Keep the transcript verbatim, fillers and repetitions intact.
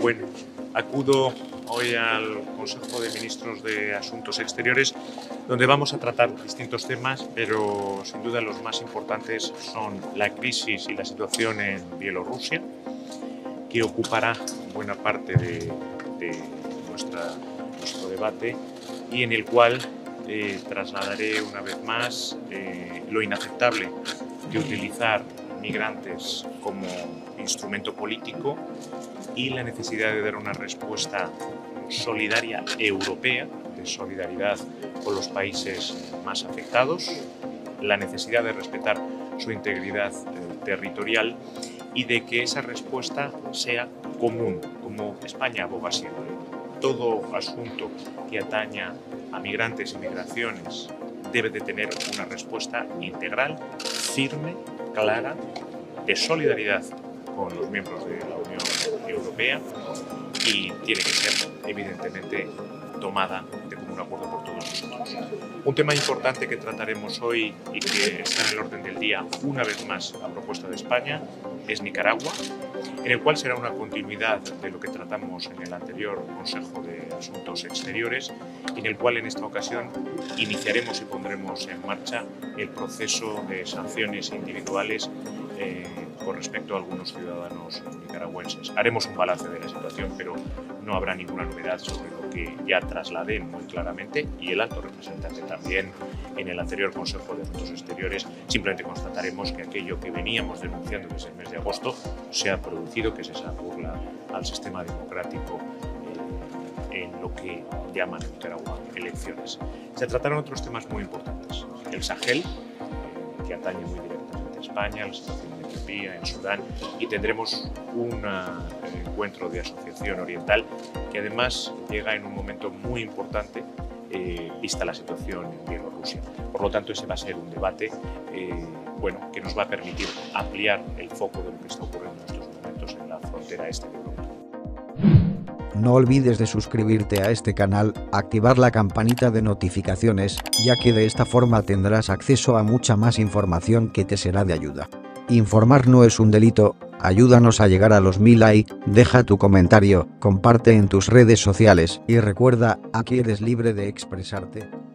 Bueno, acudo hoy al Consejo de Ministros de Asuntos Exteriores, donde vamos a tratar distintos temas, pero sin duda los más importantes son la crisis y la situación en Bielorrusia, que ocupará buena parte de, de nuestra, nuestro debate y en el cual eh, trasladaré una vez más eh, lo inaceptable de utilizar migrantes como instrumento político y la necesidad de dar una respuesta solidaria europea, de solidaridad con los países más afectados, la necesidad de respetar su integridad eh, territorial y de que esa respuesta sea común, como España aboga siempre. Todo asunto que ataña a migrantes y migraciones debe de tener una respuesta integral, firme, clara, de solidaridad con los miembros de la Unión Europea y tiene que ser, evidentemente, tomada de común acuerdo por todos nosotros. Un tema importante que trataremos hoy y que está en el orden del día, una vez más, a propuesta de España, es Nicaragua, en el cual será una continuidad de lo que tratamos en el anterior Consejo de Asuntos Exteriores, en el cual en esta ocasión iniciaremos y pondremos en marcha el proceso de sanciones individuales eh, con respecto a algunos ciudadanos nicaragüenses. Haremos un balance de la situación, pero no habrá ninguna novedad sobre lo que ya trasladé muy claramente y el alto representante también en el anterior Consejo de Asuntos Exteriores. Simplemente constataremos que aquello que veníamos denunciando desde el mes de agosto se ha producido, que es esa burla al sistema democrático eh, en lo que llaman en Nicaragua elecciones. Se trataron otros temas muy importantes. El Sahel, eh, que atañe muy directamente a España, la situación en Etiopía, en Sudán, y tendremos una, un encuentro de asociación oriental que además llega en un momento muy importante eh, vista la situación en Bielorrusia. Por lo tanto, ese va a ser un debate eh, bueno, que nos va a permitir ampliar el foco de lo que está ocurriendo en estos momentos en la frontera este de Europa. No olvides de suscribirte a este canal, activar la campanita de notificaciones, ya que de esta forma tendrás acceso a mucha más información que te será de ayuda. Informar no es un delito, ayúdanos a llegar a los mil like, deja tu comentario, comparte en tus redes sociales y recuerda, aquí eres libre de expresarte.